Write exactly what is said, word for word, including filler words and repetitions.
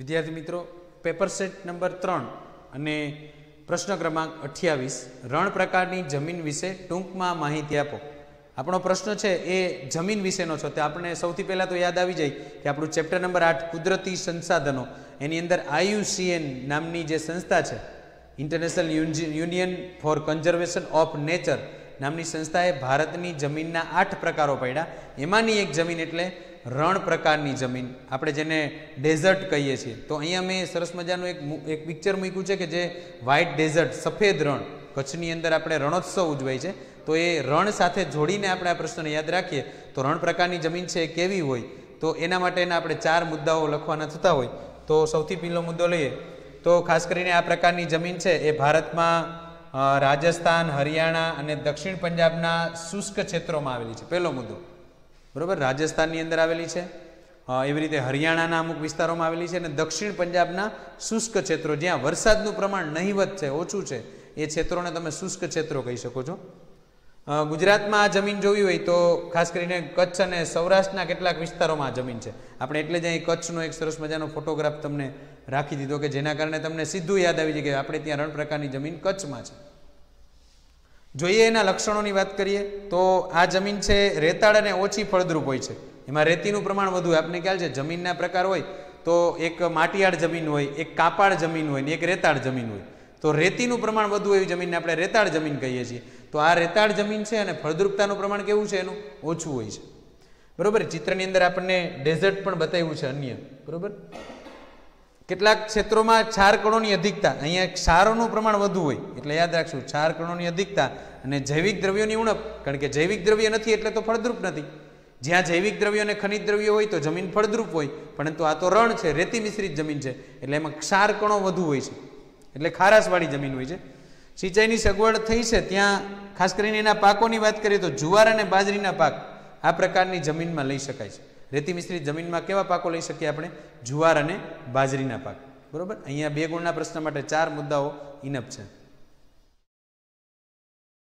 વિદ્યાર્થી મિત્રો paper set number ત્રણ અને પ્રશ્ન ક્રમાંક અઠ્યાવીસ રણ પ્રકારની જમીન વિશે ટૂંકમાં માહિતી આપો। આપણો પ્રશ્ન છે એ જમીન વિશેનો છે, તે આપણે સૌથી પહેલાં તો યાદ આવી જાય કે આપણું ચેપ્ટર નંબર આઠ કુદરતી સંસાધનો એની અંદર આઈ યુ સી એન નામની જે સંસ્થા છે international union for conservation of nature નામની સંસ્થાએ ભારતની જમીનના આઠ પ્રકારો પાડ્યા, એમાંની એક જમીન એટલે રણ પ્રકારની જમીન, આપણે જેને ડેઝર્ટ કહીએ છીએ। તો અહીંયા મેં સરસ મજાનું એક એક પિક્ચર મૂક્યું છે કે જે વ્હાઇટ ડેઝર્ટ સફેદ રણ કચ્છની અંદર આપણે રણોત્સવ ઉજવાય છે, તો એ રણ સાથે જોડીને આપણે આ પ્રશ્નને યાદ રાખીએ તો રણ પ્રકારની જમીન છે એ કેવી હોય, તો એના માટેના આપણે ચાર મુદ્દાઓ લખવાના થતા હોય। તો સૌથી પહેલો મુદ્દો લઈએ તો ખાસ કરીને આ પ્રકારની જમીન છે એ ભારતમાં રાજસ્થાન, હરિયાણા અને દક્ષિણ પંજાબના શુષ્ક ક્ષેત્રોમાં આવેલી છે, પહેલો મુદ્દો બરાબર। રાજસ્થાનની અંદર આવેલી છે, એવી રીતે હરિયાણાના અમુક વિસ્તારોમાં આવેલી છે અને દક્ષિણ પંજાબના શુષ્ક ક્ષેત્રો જ્યાં વરસાદનું પ્રમાણ નહિવત છે, ઓછું છે, એ ક્ષેત્રોને તમે શુષ્ક ક્ષેત્રો કહી શકો છો। ગુજરાતમાં આ જમીન જોવી હોય તો ખાસ કરીને કચ્છ અને સૌરાષ્ટ્રના કેટલાક વિસ્તારોમાં આ જમીન છે, આપણે એટલે જ અહીં કચ્છનો એક સરસ મજાનો ફોટોગ્રાફ તમને રાખી દીધો કે જેના કારણે તમને સીધું યાદ આવી જાય કે આપણે ત્યાં રણ પ્રકારની જમીન કચ્છમાં છે। જોઈએ એના લક્ષણોની વાત કરીએ તો આ જમીન છે રેતાળ અને ઓછી ફળદ્રુપ હોય છે, એમાં રેતીનું પ્રમાણ વધુ, આપને ખ્યાલ છે જમીનના પ્રકાર હોય તો એક માટીયાળ જમીન હોય, એક કાપાળ જમીન હોય ને એક રેતાળ જમીન હોય, તો રેતીનું પ્રમાણ વધુ એવી જમીનને આપણે રેતાળ જમીન કહીએ છીએ। તો આ રેતાળ જમીન છે અને ફળદ્રુપતાનું પ્રમાણ કેવું છે એનું ઓછું હોય છે બરોબર। ચિત્રની અંદર આપણને ડેઝર્ટ પણ બતાવ્યું છે અન્ય બરોબર। કેટલાક ક્ષેત્રોમાં ક્ષારકણોની અધિકતા, અહીંયા ક્ષારોનું પ્રમાણ વધુ હોય એટલે યાદ રાખશું ક્ષારકણોની અધિકતા અને જૈવિક દ્રવ્યોની ઉણપ, કારણ કે જૈવિક દ્રવ્ય નથી એટલે તો ફળદ્રુપ નથી, જ્યાં જૈવિક દ્રવ્યો અને ખનિજ દ્રવ્યો હોય તો જમીન ફળદ્રુપ હોય, પરંતુ આ તો રણ છે, રેતી મિશ્રિત જમીન છે એટલે એમાં ક્ષારકણો વધુ હોય છે એટલે ખારાશવાળી જમીન હોય છે। સિંચાઈની સગવડ થઈ છે ત્યાં ખાસ કરીને એના પાકોની વાત કરીએ તો જુવાર અને બાજરીના પાક આ પ્રકારની જમીનમાં લઈ શકાય છે। રેતી મિશ્રિત જમીનમાં કેવા પાકો લઈ શકીએ આપણે? જુવાર અને બાજરીના પાક બરોબર। અહીંયા બે ગુણના પ્રશ્ન માટે ચાર મુદ્દાઓ ઇનફ છે।